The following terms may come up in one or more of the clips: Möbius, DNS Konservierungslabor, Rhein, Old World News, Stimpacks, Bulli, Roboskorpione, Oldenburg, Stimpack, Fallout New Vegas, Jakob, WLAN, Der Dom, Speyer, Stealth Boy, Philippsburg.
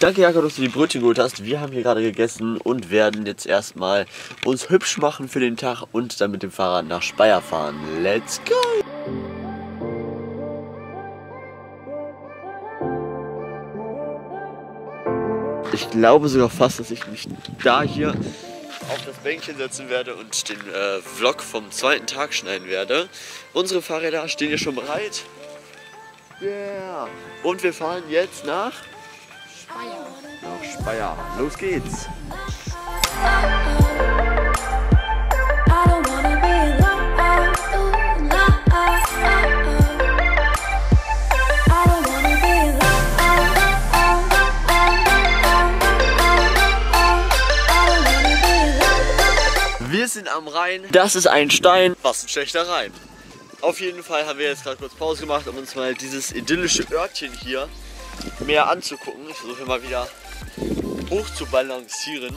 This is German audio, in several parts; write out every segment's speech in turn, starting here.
Danke Jakob, dass du die Brötchen geholt hast. Wir haben hier gerade gegessen und werden jetzt erstmal uns hübsch machen für den Tag und dann mit dem Fahrrad nach Speyer fahren. Let's go! Ich glaube sogar fast, dass ich mich da hier auf das Bänkchen setzen werde und den Vlog vom zweiten Tag schneiden werde. Unsere Fahrräder stehen hier schon bereit. Yeah. Und wir fahren jetzt nach Speyer. Nach Speyer. Los geht's. Wir sind am Rhein. Das ist ein Stein. Was ein schlechter Rhein. Auf jeden Fall haben wir jetzt gerade kurz Pause gemacht, um uns mal dieses idyllische Örtchen hier mehr anzugucken. Ich versuche mal wieder hoch zu balancieren.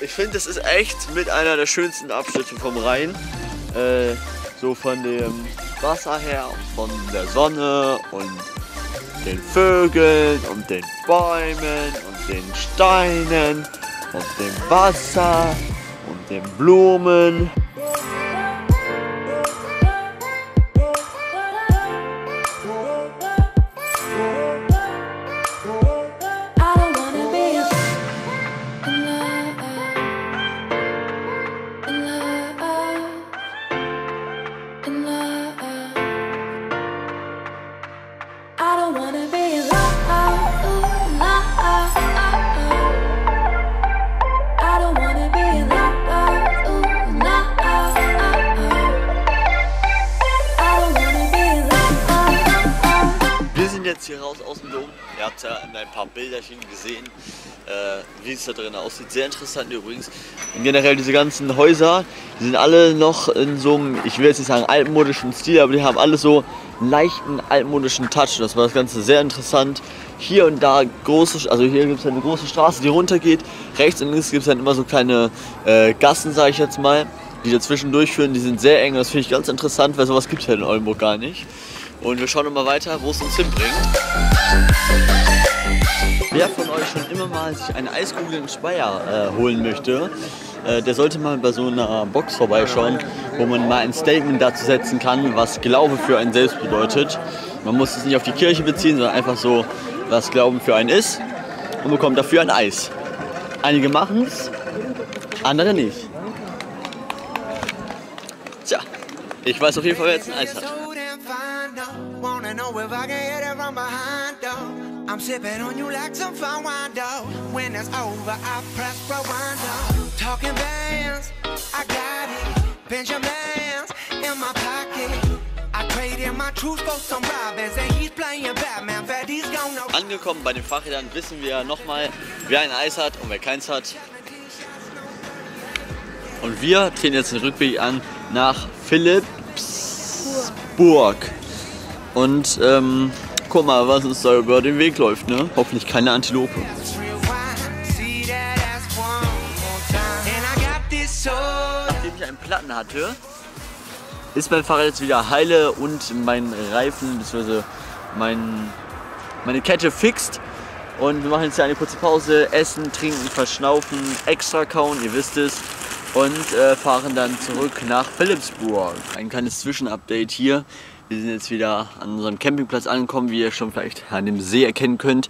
Ich finde, das ist echt mit einer der schönsten Abschnitte vom Rhein. So von dem Wasser her und von der Sonne und den Vögeln und den Bäumen und den Steinen und dem Wasser und den Blumen. Hier raus aus dem Dom. Ihr habt ja ein paar Bilderchen gesehen, wie es da drin aussieht. Sehr interessant übrigens. Und generell diese ganzen Häuser, die sind alle noch in so einem, ich will jetzt nicht sagen altmodischen Stil, aber die haben alle so einen leichten altmodischen Touch. Das war das Ganze sehr interessant. Hier und da große, also hier gibt es eine große Straße, die runtergeht. Rechts und links gibt es dann immer so kleine Gassen, sage ich jetzt mal, die dazwischen durchführen. Die sind sehr eng. Das finde ich ganz interessant, weil sowas gibt es ja in Oldenburg gar nicht. Und wir schauen mal weiter, wo es uns hinbringt. Wer von euch schon immer mal sich eine Eiskugel in Speyer holen möchte, der sollte mal bei so einer Box vorbeischauen, wo man mal ein Statement dazu setzen kann, was Glaube für einen selbst bedeutet. Man muss es nicht auf die Kirche beziehen, sondern einfach so, was Glauben für einen ist, und bekommt dafür ein Eis. Einige machen es, andere nicht. Tja, ich weiß auf jeden Fall, wer jetzt ein Eis hat. Angekommen bei den Fahrrädern wissen wir nochmal, wer ein Eis hat und wer keins hat. Und wir treten jetzt den Rückweg an nach Philippsburg. Und guck mal, was uns da über den Weg läuft, ne? Hoffentlich keine Antilope. Nachdem ich einen Platten hatte, ist mein Fahrrad jetzt wieder heile und mein Reifen bzw. meine Kette fixt. Und wir machen jetzt hier eine kurze Pause, essen, trinken, verschnaufen, extra kauen, ihr wisst es. Und fahren dann zurück nach Philippsburg. Ein kleines Zwischenupdate hier. Wir sind jetzt wieder an unserem Campingplatz angekommen, wie ihr schon vielleicht an dem See erkennen könnt.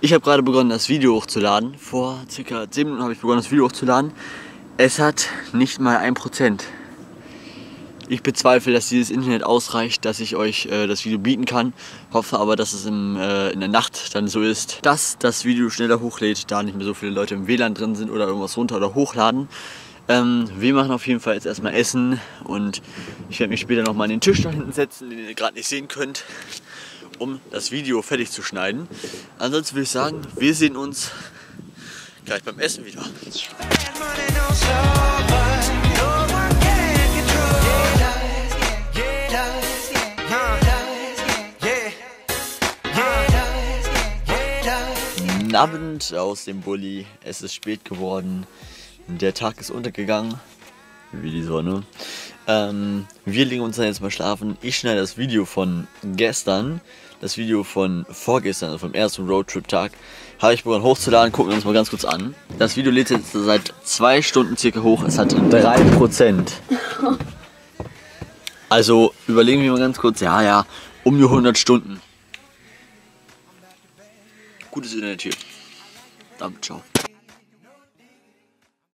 Ich habe gerade begonnen, das Video hochzuladen. Vor ca. 10 Minuten habe ich begonnen, das Video hochzuladen. Es hat nicht mal 1%. Ich bezweifle, dass dieses Internet ausreicht, dass ich euch das Video bieten kann. Hoffe aber, dass es in der Nacht dann so ist, dass das Video schneller hochlädt, da nicht mehr so viele Leute im WLAN drin sind oder irgendwas runter oder hochladen. Wir machen auf jeden Fall jetzt erstmal Essen und ich werde mich später nochmal an den Tisch da hinten setzen, den ihr gerade nicht sehen könnt, um das Video fertig zu schneiden. Ansonsten würde ich sagen, wir sehen uns gleich beim Essen wieder. Guten Abend aus dem Bulli, es ist spät geworden. Der Tag ist untergegangen, wie die Sonne. Wir legen uns dann jetzt mal schlafen. Ich schneide das Video von gestern, das Video von vorgestern, also vom ersten Roadtrip-Tag, habe ich begonnen hochzuladen. Gucken wir uns mal ganz kurz an. Das Video lädt jetzt seit 2 Stunden circa hoch. Es hat 3%. Also überlegen wir mal ganz kurz, ja, um die 100 Stunden. Gutes Internet hier. Damit, ciao.